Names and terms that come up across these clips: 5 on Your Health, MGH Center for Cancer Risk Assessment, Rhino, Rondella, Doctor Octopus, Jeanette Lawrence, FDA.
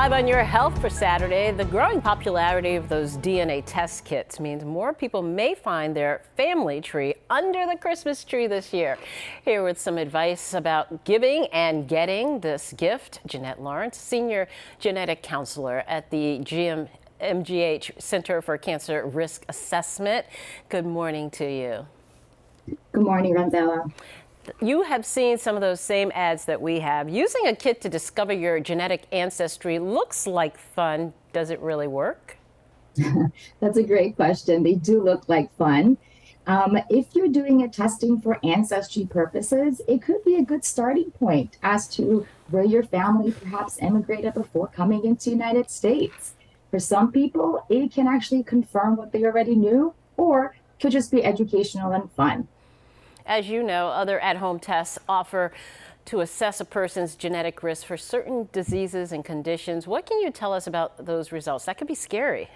5 on your health for Saturday. The growing popularity of those DNA test kits means more people may find their family tree under the Christmas tree this year. Here with some advice about giving and getting this gift, Jeanette Lawrence, senior genetic counselor at the MGH Center for Cancer Risk Assessment. Good morning to you. Good morning, Rondella. You have seen some of those same ads that we have. Using a kit to discover your genetic ancestry looks like fun. Does it really work? That's a great question. They do look like fun. If you're doing a testing for ancestry purposes, it could be a good starting point as to where your family perhaps emigrated before coming into the United States. For some people, it can actually confirm what they already knew, or could just be educational and fun. As you know, other at-home tests offer to assess a person's genetic risk for certain diseases and conditions. What can you tell us about those results? That could be scary.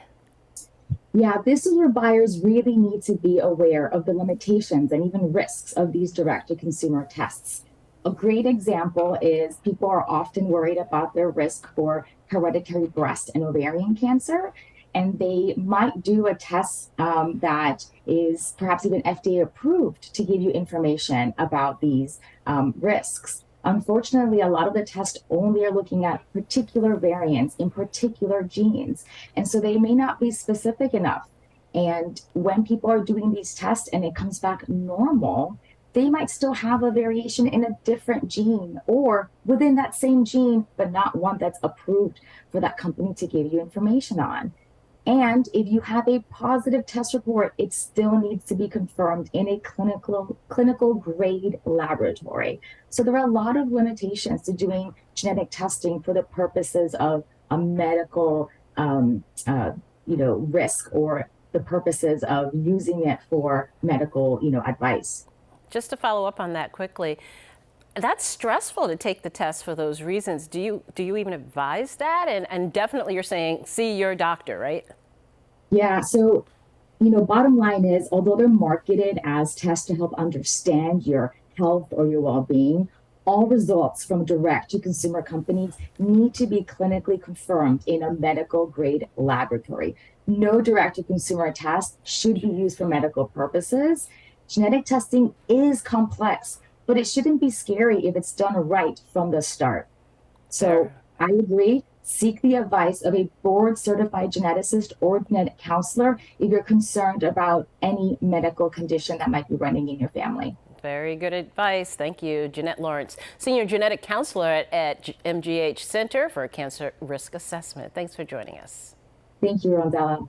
Yeah, this is where buyers really need to be aware of the limitations and even risks of these direct-to-consumer tests. A great example is people are often worried about their risk for hereditary breast and ovarian cancer, and they might do a test that is perhaps even FDA approved to give you information about these risks. Unfortunately, a lot of the tests only are looking at particular variants in particular genes, and so they may not be specific enough. And when people are doing these tests and it comes back normal, they might still have a variation in a different gene or within that same gene, but not one that's approved for that company to give you information on. And if you have a positive test report, it still needs to be confirmed in a clinical grade laboratory. So there are a lot of limitations to doing genetic testing for the purposes of a medical risk, or the purposes of using it for medical advice. Just to follow up on that quickly, that's stressful to take the test for those reasons. Do you even advise that? And definitely you're saying, see your doctor, right? Yeah, so, bottom line is, although they're marketed as tests to help understand your health or your well-being, all results from direct-to-consumer companies need to be clinically confirmed in a medical-grade laboratory. No direct-to-consumer test should be used for medical purposes. Genetic testing is complex, but it shouldn't be scary if it's done right from the start. So I agree, seek the advice of a board-certified geneticist or genetic counselor if you're concerned about any medical condition that might be running in your family. Very good advice. Thank you, Jeanette Lawrence, Senior Genetic Counselor at MGH Center for Cancer Risk Assessment. Thanks for joining us. Thank you, Rondella.